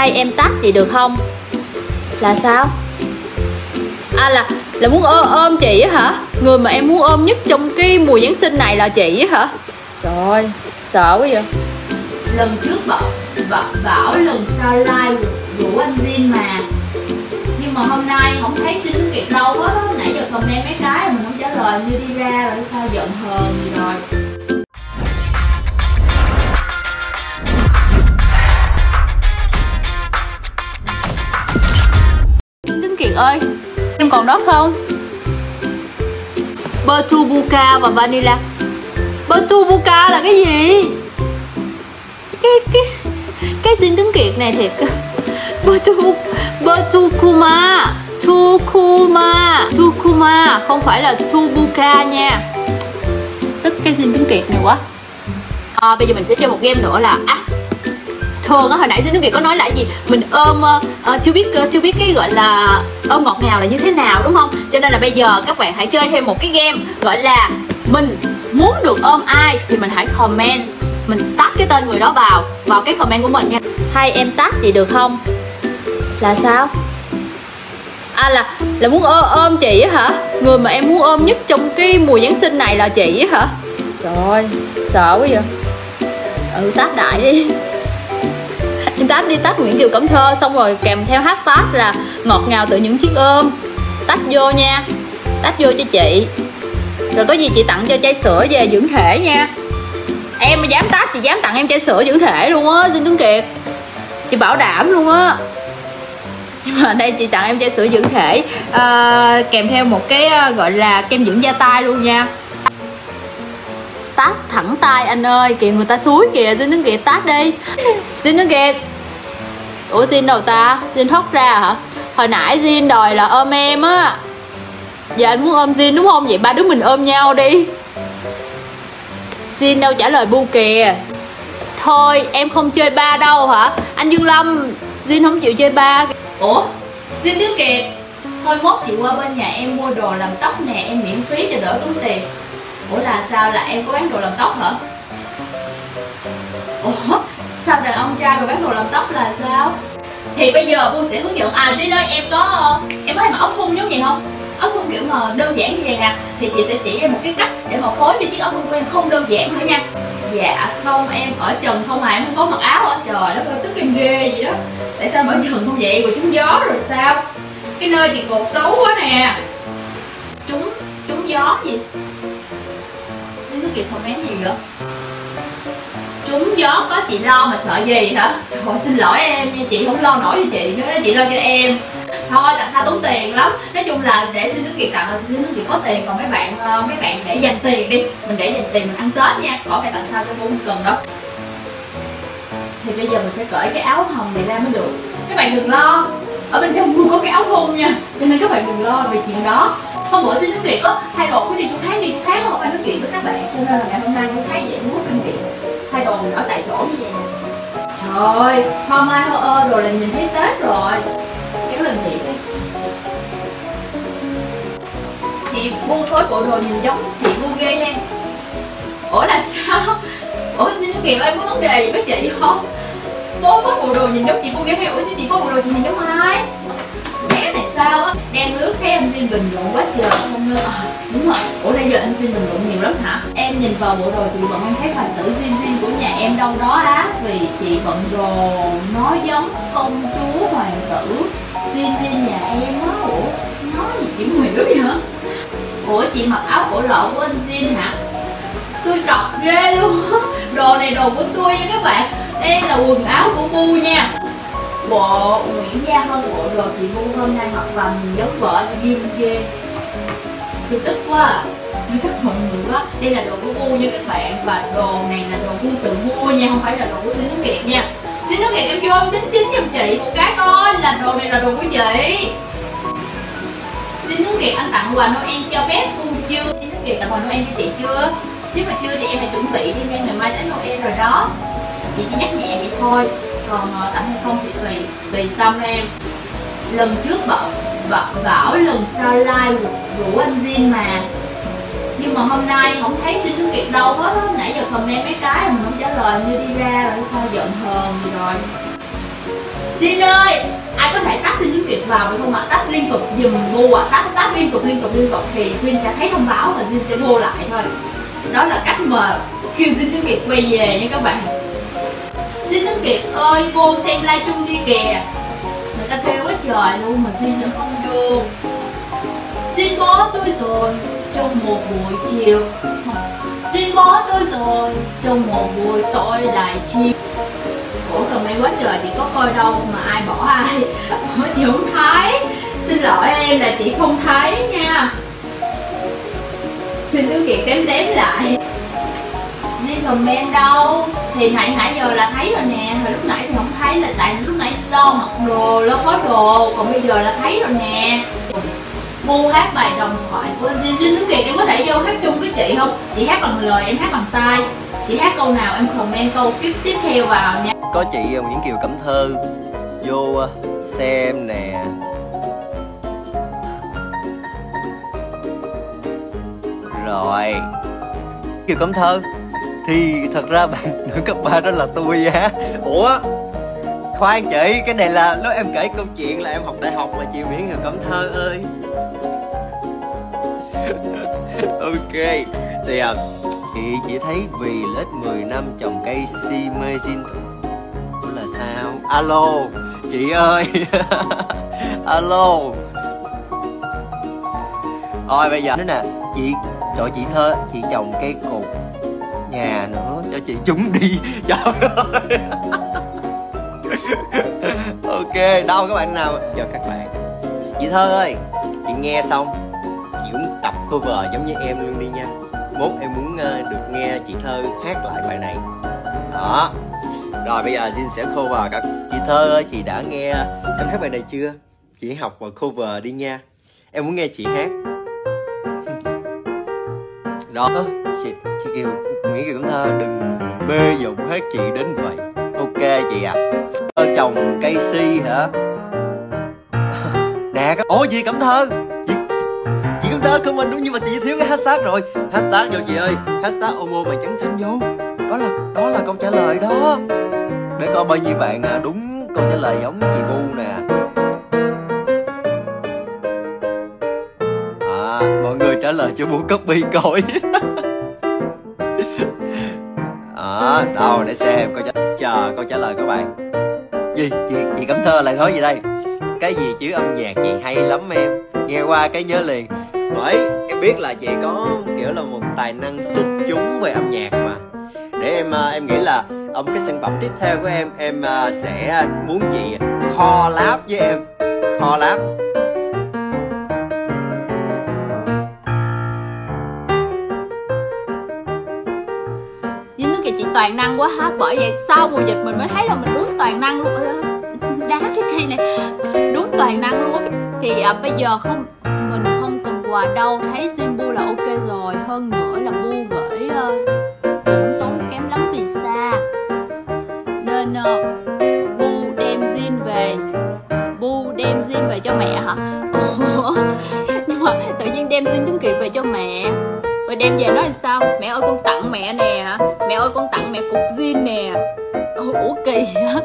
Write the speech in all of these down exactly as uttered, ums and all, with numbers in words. hay em tát chị được không? Là sao? À là là muốn ôm, ôm chị hả? Người mà em muốn ôm nhất trong cái mùa Giáng sinh này là chị hả? Trời ơi, sợ quá vậy. Lần trước bảo bảo, bảo lần sau like rủ anh Jin mà, nhưng mà hôm nay không thấy Jin Tuấn Kiệt đâu hết á. Nãy giờ comment mấy cái mà mình không trả lời, như đi ra rồi sao giận hờn gì rồi. Jin Tuấn Kiệt ơi, em còn đó không? Butterbuka và Vanilla. Butterbuka là cái gì? Cái cái cái Jin Tuấn Kiệt này thiệt. Butterbuka, Tukuma, Tukuma không phải là Tubuka nha. Tức cái Jin Tuấn Kiệt này quá. À, bây giờ mình sẽ chơi một game nữa là à, thường á, hồi nãy Jin Tuấn Kiệt có nói là gì? Mình ôm uh, chưa biết uh, chưa biết cái gọi là ôm ngọt ngào là như thế nào đúng không? Cho nên là bây giờ các bạn hãy chơi thêm một cái game gọi là mình muốn được ôm ai thì mình hãy comment, mình tag cái tên người đó vào vào cái comment của mình nha. Hay em tag chị được không? Là sao? À là là muốn ôm, ôm chị hả? Người mà em muốn ôm nhất trong cái mùa Giáng sinh này là chị hả? Trời ơi, sợ quá vậy. Ừ, tag đại đi. Em tag đi, tag Nguyễn Kiều Cẩm Thơ xong rồi kèm theo hashtag là ngọt ngào từ những chiếc ôm. Tag vô nha. Tag vô cho chị. Rồi có gì chị tặng cho chai sữa về dưỡng thể nha. Em mà dám tag chị dám tặng em chai sữa dưỡng thể luôn á, Jin Tuấn Kiệt. Chị bảo đảm luôn á. Nhưng mà đây chị tặng em chai sữa dưỡng thể à, kèm theo một cái gọi là kem dưỡng da tay luôn nha. Tát thẳng tay anh ơi, kìa người ta suối kìa, Jin Tuấn Kiệt tát đi. Jin Tuấn Kiệt. Ủa Jin đâu ta? Jin thoát ra hả? Hồi nãy Jin đòi là ôm em á. Giờ anh muốn ôm Jin đúng không? Vậy ba đứa mình ôm nhau đi. Jin đâu trả lời bu kìa. Thôi em không chơi ba đâu hả? Anh Dương Lâm, Jin không chịu chơi ba. Ủa? Jin Tuấn Kiệt. Thôi mốt chị qua bên nhà em mua đồ làm tóc nè, em miễn phí cho đỡ tốn tiền. Ủa là sao, là em có bán đồ làm tóc hả? Ủa? Sao đàn ông trai mà bán đồ làm tóc là sao? Thì bây giờ Bu sẽ hướng dẫn. À Jin ơi, em có em có hay mặc áo thun giống vậy không? Áo thun kiểu mà đơn giản như vậy nè. Thì chị sẽ chỉ em một cái cách để mà phối cho chiếc áo thun của em không đơn giản nữa nha. Dạ không, em ở trần không à, em không có mặc áo á. Trời đất ơi, tức em ghê vậy đó. Tại sao mở trần không vậy, rồi trúng gió rồi sao? Cái nơi chị cột xấu quá nè. Trúng, trúng gió gì? Jin Tuấn Kiệt comment gì vậy? Trúng gió có chị lo mà sợ gì hả? Trời, xin lỗi em nha, chị không lo nổi cho chị nữa, chị lo cho em. Thôi tặng tha tốn tiền lắm. Nói chung là để Jin Tuấn Kiệt tặng, Jin Tuấn Kiệt có tiền, còn mấy bạn mấy bạn để dành tiền đi. Mình để dành tiền mình ăn Tết nha, khỏi phải tặng sao cho buôn cần đó. Thì bây giờ mình phải cởi cái áo hồng này ra mới được. Các bạn đừng lo, ở bên trong luôn có cái áo thun nha, cho nên các bạn đừng lo về chuyện đó. Hôm bữa Jin Tuấn Kiệt có thay đồ cứ đi chỗ khác đi chỗ khác không ai nói chuyện với các bạn, cho nên là ngày hôm nay cũng thấy vậy, muốn kinh nghiệm thay đồ ở tại chỗ như vậy nè. Trời, hôm mai hơ ơ rồi là nhìn thấy Tết rồi. Kéo lên chị đi. Chị Bu phối bộ đồ nhìn giống chị Bu ghê nha. Ủa là sao? Ủa Jin Tuấn Kiệt ơi, có vấn đề gì với chị không? Bố có bộ đồ nhìn giống chị Bu ghé hay ủa chứ chị có bộ đồ nhìn giống ai? Bé này sao á? Đang lướt thấy anh Jin bình luận quá trời không ngờ. À, đúng rồi. Ủa nãy giờ anh Jin bình luận nhiều lắm hả? Em nhìn vào bộ đồ chị vẫn không thấy phần tử Jin Jin của nhà em đâu đó á, vì chị bận đồ nó giống công chúa hoàng tử Jin Jin nhà em á. Ủa nó gì chị hiểu vậy hả? Ủa chị mặc áo cổ lộ của anh Jin hả? Tôi cọc ghê luôn. Đồ này đồ của tôi nha các bạn. Đây là quần áo của Bu nha. Bộ Nguyễn Gia hơn bộ đồ chị Bu hôm nay mặc vào nhìn giống vợ Jin ghê. Tôi tức quá à. Tôi tức mọi người quá. Đây là đồ của Bu nha các bạn. Và đồ này là đồ Bu tự mua nha, không phải là đồ của Jin Tuấn Kiệt nha. Jin Tuấn Kiệt em vô tính chính giùm chị một cái coi là đồ này là đồ của chị. Jin Tuấn Kiệt anh tặng quà Noel cho bé Bu chưa? Jin Tuấn Kiệt tặng quà Noel cho chị chưa? Nếu mà chưa thì em hãy chuẩn bị đi nha, ngày mai đến Noel rồi đó. Chị chỉ nhắc nhẹ vậy thôi, còn tặng hay không thì tùy tùy tâm em. Lần trước bảo bảo, bảo lần sau like rủ anh Jin mà, nhưng mà hôm nay không thấy Jin Tuấn Kiệt đâu hết á. Nãy giờ comment mấy cái mà mình không trả lời, như đi ra rồi sao giận hờn gì rồi. Gin ơi, anh có thể tắt xin tiếng Việt vào đúng không ạ? Tắt liên tục dùm vô ạ, tắt tắt liên tục liên tục liên tục thì Gin sẽ thấy thông báo và Gin sẽ vô lại thôi. Đó là cách mà kêu Gin Tuấn Kiệt quay về nha các bạn. Gin Tuấn Kiệt ơi, vô xem live chung đi kìa. Người ta kêu quá trời luôn mà Gin vẫn không vô. Gin bó tôi rồi trong một buổi chiều. Gin bó tôi rồi trong một buổi tối lại chiều. Ủa comment quá trời, chị có coi đâu mà ai bỏ ai mà chị không thấy. Xin lỗi em là chị không thấy nha. Xin Tuấn Kiệt đếm đếm lại. Gin comment đâu thì nãy nãy giờ là thấy rồi nè, hồi lúc nãy thì không thấy là tại lúc nãy do mặc đồ lo phối đồ, còn bây giờ là thấy rồi nè. Vô hát bài đồng thoại của Gin Tuấn Kiệt, em có thể vô hát chung với chị không? Chị hát bằng lời, em hát bằng tay. Chị hát câu nào em comment câu tiếp tiếp theo vào nha. Có chị Nguyễn Kiều Cẩm Thơ vô xem nè. Rồi Kiều Cẩm Thơ thì thật ra bạn nữ cấp ba đó là tôi á. Ủa khoan chị, cái này là lúc em kể câu chuyện là em học đại học mà chị Nguyễn Kiều Cẩm Thơ ơi. Ok thì à, chị chỉ thấy vì lết mười năm trồng cây si mê Gin là sao? Alo chị ơi. Alo. Rồi bây giờ nữa nè chị, trời chị Thơ, chị trồng cây cột nhà nữa cho chị chúng đi. Trời ơi. Ok đâu các bạn nào giờ các bạn. Chị Thơ ơi, chị nghe xong chị cũng tập cover giống như em luôn đi nha. Mốt em muốn uh, được nghe chị Thơ hát lại bài này đó. Rồi bây giờ Gin sẽ cover các chị Thơ ơi, chị đã nghe em hát bài này chưa? Chị học và cover đi nha, em muốn nghe chị hát. Đó chị, chị Kiều Nguyễn Kiều Cẩm Thơ đừng bê giọng hát chị đến vậy. Ok chị ạ. À, trồng cây si hả? Nè các... Ủa gì Cẩm Thơ? Chị Cẩm Thơ comment đúng nhưng mà chị thiếu cái hashtag rồi. Hashtag vô chị ơi, hashtag ô mô mày trắng xanh vô. Đó là đó là câu trả lời đó. Để coi bao nhiêu bạn đúng câu trả lời giống chị Bu nè. À mọi người trả lời cho Bu copy coi. À đâu để xem coi trả... chờ câu trả lời các bạn. Gì chị chị Cẩm Thơ lại nói gì đây? Cái gì chứ âm nhạc chị hay lắm em. Nghe qua cái nhớ liền. Bởi em biết là chị có kiểu là một tài năng xuất chúng về âm nhạc mà. Để em em nghĩ là ông cái sản phẩm tiếp theo của em, em sẽ muốn chị collab với em. Collab. Dính Tuấn Kiệt chị toàn năng quá hả? Bởi vậy sau mùa dịch mình mới thấy là mình đúng toàn năng luôn. Đá cái cây này. Đúng toàn năng luôn á. Thì à, bây giờ không mình không cần quà đâu, thấy Gin Bu là ok rồi. Hơn nữa là Bu gửi uh, cũng tốn kém lắm vì xa nên uh, Bu đem Gin về, Bu đem Gin về cho mẹ hả? Ủa? Nhưng mà tự nhiên đem Gin Tuấn Kiệt về cho mẹ rồi đem về nói làm sao? Mẹ ơi con tặng mẹ nè hả? Mẹ ơi con tặng mẹ cục Gin nè. Ủa kỳ hả?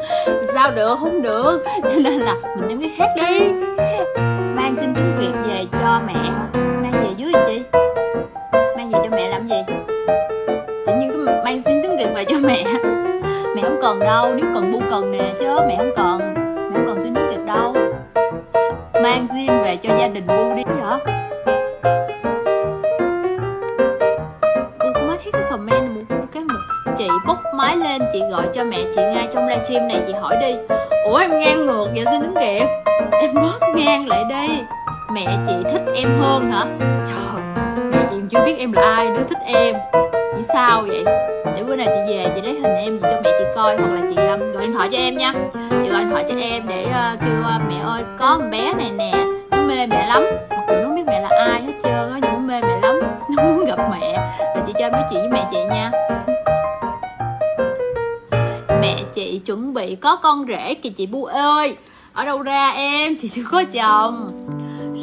Sao được, không được. Cho nên là mình đem cái khác đi. Mang Gin Tuấn Kiệt về cho mẹ hả? Mang về dưới chị? Mang về cho mẹ làm gì? Tự nhiên cái mang Gin Tuấn Kiệt về cho mẹ. Mẹ không cần đâu, nếu cần Bu cần nè. Chứ mẹ không cần. Mẹ không cần Gin Tuấn Kiệt đâu. Mang Gin về cho gia đình Bu đi hả? Bu cũng mới thấy cái comment này. Chị bốc máy lên, chị gọi cho mẹ chị ngay trong livestream này, chị hỏi đi. Ủa em ngang ngược vậy Gin Tuấn Kiệt, em bớt ngang lại đi. Mẹ chị thích em hơn hả? Trời, mẹ chị chưa biết em là ai nữa thích em. Vì sao vậy? Để bữa nào chị về chị lấy hình em gì cho mẹ chị coi. Hoặc là chị um, gọi điện thoại cho em nha. Chị gọi điện thoại cho em để uh, kêu uh, mẹ ơi có con bé này nè, nó mê mẹ lắm. Mặc dù nó không biết mẹ là ai hết trơn á, nhưng nó mê mẹ lắm, nó muốn gặp mẹ. Rồi chị cho em nói chuyện với mẹ chị nha. Mẹ chị chuẩn bị có con rể kìa chị Bu ơi. Ở đâu ra em, chị chưa có chồng.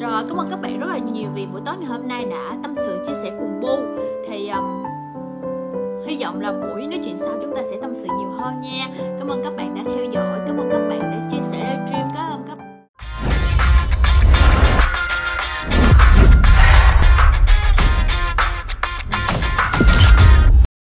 Rồi cảm ơn các bạn rất là nhiều vì buổi tối ngày hôm nay đã tâm sự chia sẻ cùng Bu. Thì um, hy vọng là buổi nói chuyện sau chúng ta sẽ tâm sự nhiều hơn nha. Cảm ơn các bạn đã theo dõi, cảm ơn các bạn đã chia sẻ.